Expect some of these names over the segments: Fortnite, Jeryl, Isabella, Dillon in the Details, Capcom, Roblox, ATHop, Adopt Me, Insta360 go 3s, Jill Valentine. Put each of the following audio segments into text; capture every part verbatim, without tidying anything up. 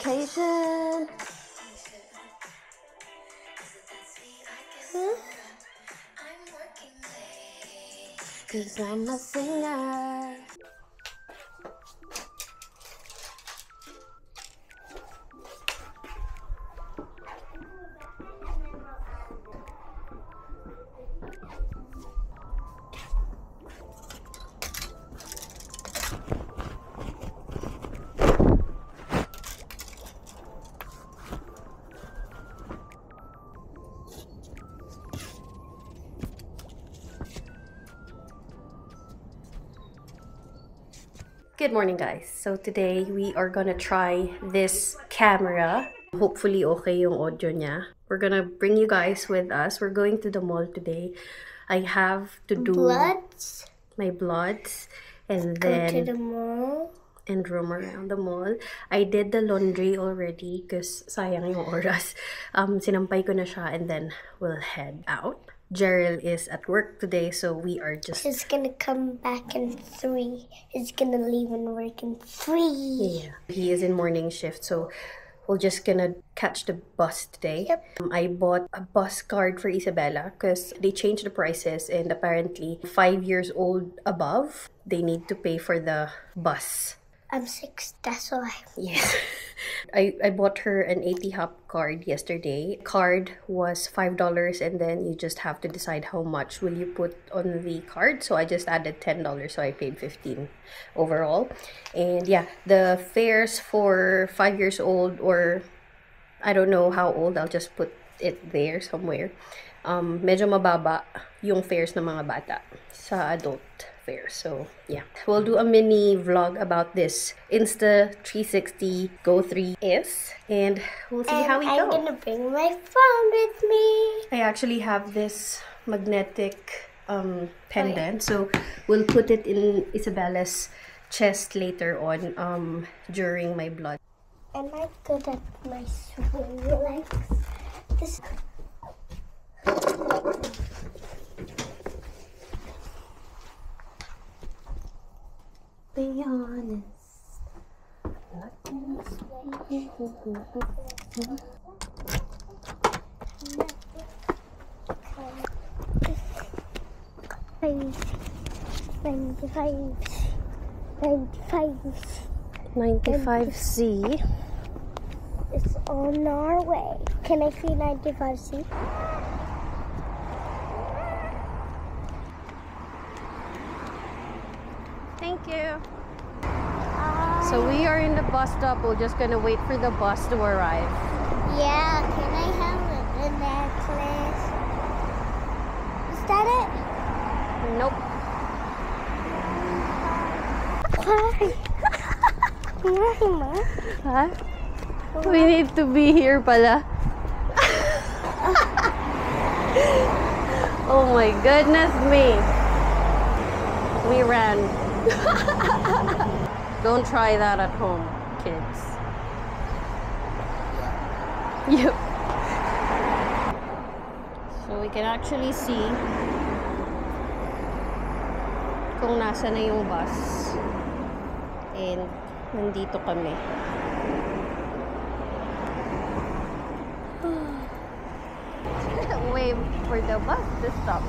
vacation. Hmm? Cause I'm a singer. Good morning guys. So today we are gonna try this camera. Hopefully okay yung audio niya. We're gonna bring you guys with us. We're going to the mall today. I have to do bloods. my bloods and then go to the mall and roam around the mall. I did the laundry already because sayang yung oras. Um, sinampay ko na siya and then we'll head out. Jeryl is at work today, so we are just... He's gonna come back in three. He's gonna leave and work in three. Yeah. He is in morning shift, so we're just gonna catch the bus today. Yep. Um, I bought a bus card for Isabella because they changed the prices and apparently five years old above, they need to pay for the bus. I'm six, that's why. Yes. I, I bought her an A T hop card yesterday. Card was five dollars and then you just have to decide how much will you put on the card. So I just added ten dollars, so I paid fifteen dollars overall. And yeah, the fares for five years old, or I don't know how old, I'll just put it there somewhere. Um, medyo mababa yung fares ng mga bata sa adult. So yeah, we'll do a mini vlog about this Insta three sixty go three s and we'll see and how we I'm go. I'm gonna bring my phone with me. I actually have this magnetic um, pendant, so we'll put it in Isabella's chest later on um, during my blood. Am I good at my swing legs? This. Be honest. Nothing is waiting. ninety-five C. It's on our way. Can I see ninety-five C? Thank you. Uh, so we are in the bus stop. We're just gonna wait for the bus to arrive. Yeah, can I have a necklace? Is that it? Nope. Why? Huh? Why? We need to be here pala. Oh my goodness me. We ran. Don't try that at home, kids. Yep. So we can actually see kung nasa na yung bus. And nandito kami. Wait for the bus to stop.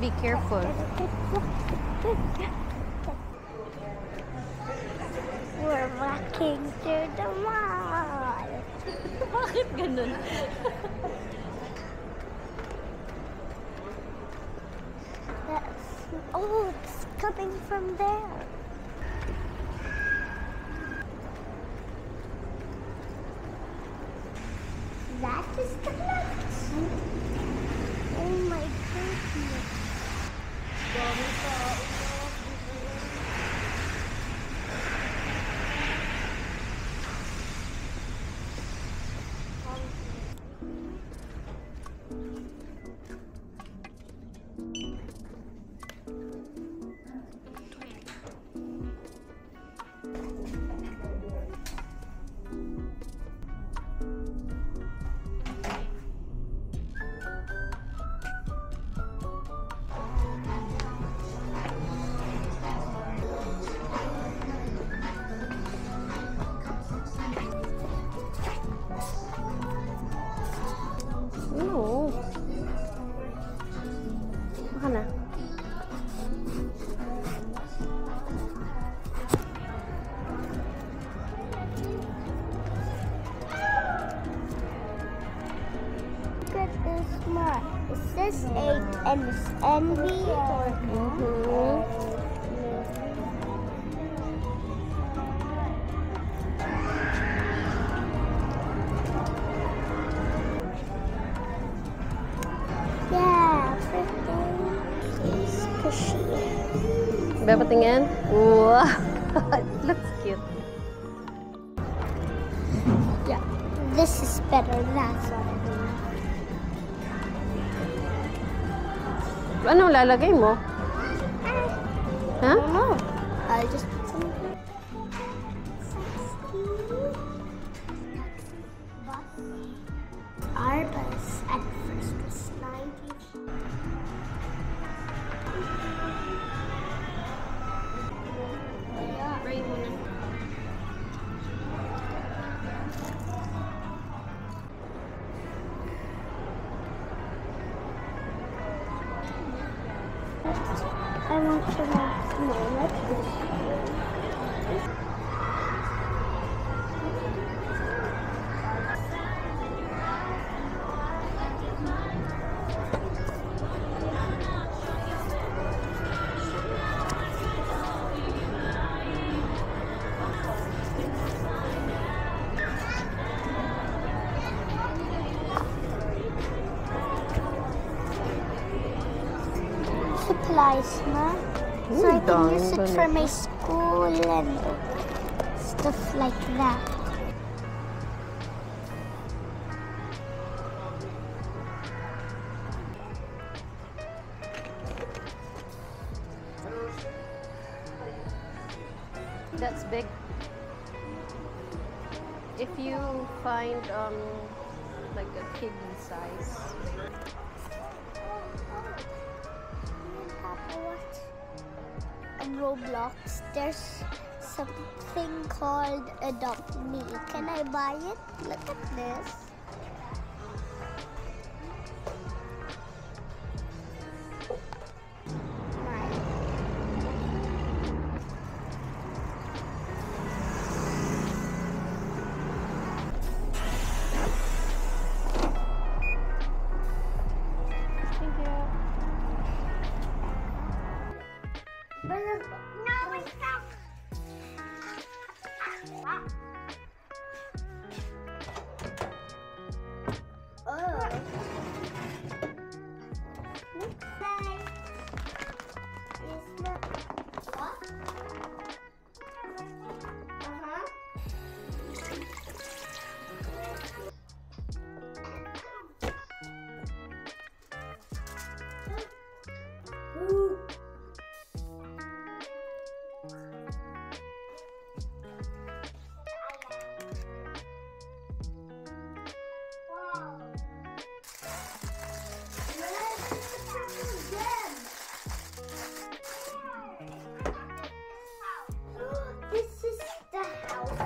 Be careful. We're walking through the mall. Bakit ganun? That's, oh, it's coming from there. That is the light. Oh my goodness. ka na. Good and smart. Is this eight and this envy? Mm-hmm. Beba tingin? Wow, it looks cute. Yeah, this is better. That's what I do. Ano lalagay mo? Huh? No, I just put something. Our bus at first was ninety. I want to have more like supplies na. So I can use it for my school and stuff like that. That's big. If you find um like a kiddie size. Roblox, there's something called Adopt Me. Can I buy it? Look at this. I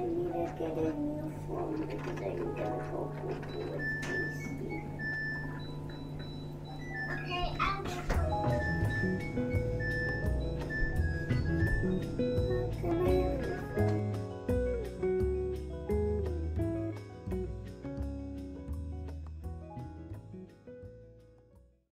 need to get a new phone because I don't.